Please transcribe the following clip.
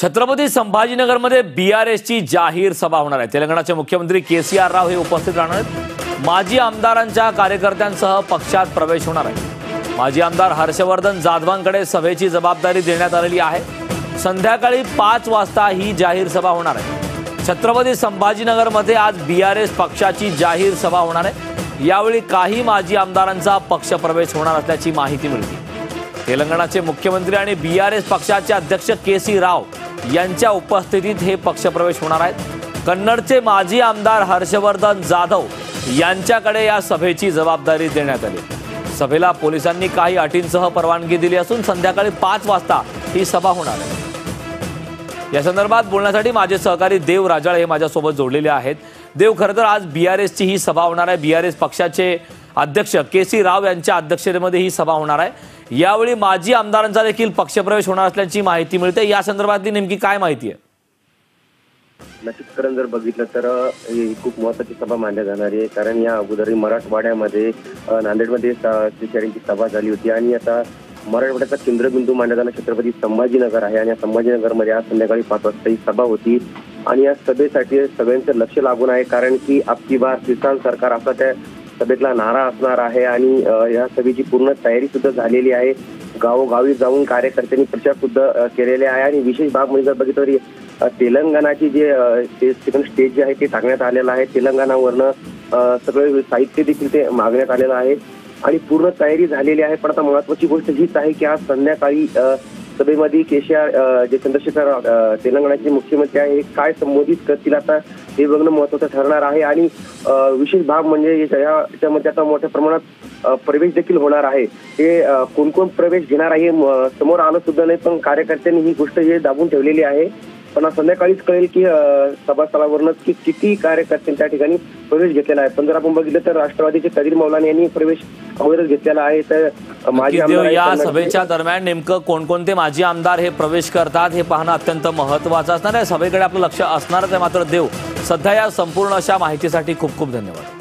छत्रपति संभाजीनगर मध्ये BRS ची जाहीर सभा होणार आहे। तेलंगणाचे मुख्यमंत्री KCR राव हे उपस्थित राहणार आहेत। माजी आमदारांच्या कार्यकर्त्यांसह पक्षात प्रवेश होणार आहे। माजी आमदार हर्षवर्धन जाधवांकडे सभेची जबाबदारी देण्यात आलेली आहे। संध्याकाळी 5 वाजता ही जाहीर सभा होणार आहे। छत्रपति संभाजीनगर मध्ये आज BRS पक्षाची जाहीर सभा होणार आहे। यावेळी काही माजी आमदारांचा पक्ष प्रवेश होणार असल्याची माहिती मिळते। तेलंगणाचे मुख्यमंत्री आणि BRS पक्षाचे अध्यक्ष KC राव यांच्या उपस्थितीत हे पक्षप्रवेश होणार आहे। कन्नडचे माजी आमदार हर्षवर्धन जाधव यांच्याकडे या सभेची जबाबदारी देण्यात आली। सभेला पोलिसांनी काही अटींसह परवानगी दिली असून संध्याकाळी 5 वाजता ही सभा होणार आहे। या संदर्भात बोलण्यासाठी माझे सहकारी देव राजाळे हे माझ्यासोबत जोडलेले आहेत। देव, खरं तर आज BRS ची ही सभा होणार आहे। BRS पक्षाचे अध्यक्ष KC राव यांच्या अध्यक्षतेमध्ये ही सभा होणार आहे। यावेळी माजी आमदारांचा देखील पक्षप्रवेश होणार असल्याची माहिती मिळते। या संदर्भातली नेमकी काय माहिती आहे? नक्कीच जर बघितलं तर ही खूप महत्त्वाची सभा मानली जाणार आहे, कारण या अगोदर मराठवाड्यामध्ये नांदेडमध्ये शेतकऱ्यांची सभा झाली होती आणि आता मराठवाड्याचा केंद्रबिंदू मानला जाणारा छत्रपती संभाजीनगर आहे आणि संभाजीनगरमध्ये आज संध्याकाळी 5 वाजता ही सभा होती आणि या सभेसाठी सगळ्यांचं लक्ष लागून आहे, कारण की आपली बार किसान सरकार असा त्या सभेतला नारा असणार आहे आणि या सभेची पूर्ण तयारी सुद्धा झालेली आहे। गावोगावी जाऊन कार्यकर्त्यांनी प्रचार सुद्धा केलेले आहे आणि विशेष भाग म्हणजे जर बघितलं तर तेलंगणाची जे स्टेज जे आहे ते टाकण्यात आलेलं आहे। तेलंगणावरनं सगळे साहित्य देखील ते मागण्यात आलेलं आहे आणि पूर्ण तयारी झालेली आहे। पण आता महत्वाची गोष्ट हीच आहे की आज संध्याकाळी सभेमध्ये KCR जे चंद्रशेखर तेलंगणाचे मुख्यमंत्री आहे काय संबोधित करतील आता हे बघणं महत्वाचं ठरणार आहे आणि विशेष भाग म्हणजे याच्यामध्ये आता मोठ्या प्रमाणात प्रवेश देखील होणार आहे। हे कोण प्रवेश घेणार आहे समोर आलं सुद्धा नाही, पण कार्यकर्त्यांनी ही गोष्ट हे दाबून ठेवलेली आहे। पण संध्याकाळीच कळेल की सभास्थळावरूनच की किती कार्यकर्त्यांनी त्या ठिकाणी प्रवेश घेतलेला आहे। पण जर आपण बघितलं तर राष्ट्रवादीचे कदीर मौलानी यांनी प्रवेश अगोदरच घेतलेला आहे। तर माजी आमदार या सभेच्या दरम्यान नेमकं कोणकोणते माजी आमदार हे प्रवेश करतात हे पाहणं अत्यंत महत्त्वाचं असणार आहे। सभेकडे आपलं लक्ष असणारच आहे। मात्र देव, सध्या या संपूर्ण अशा माहितीसाठी खूप खूप धन्यवाद।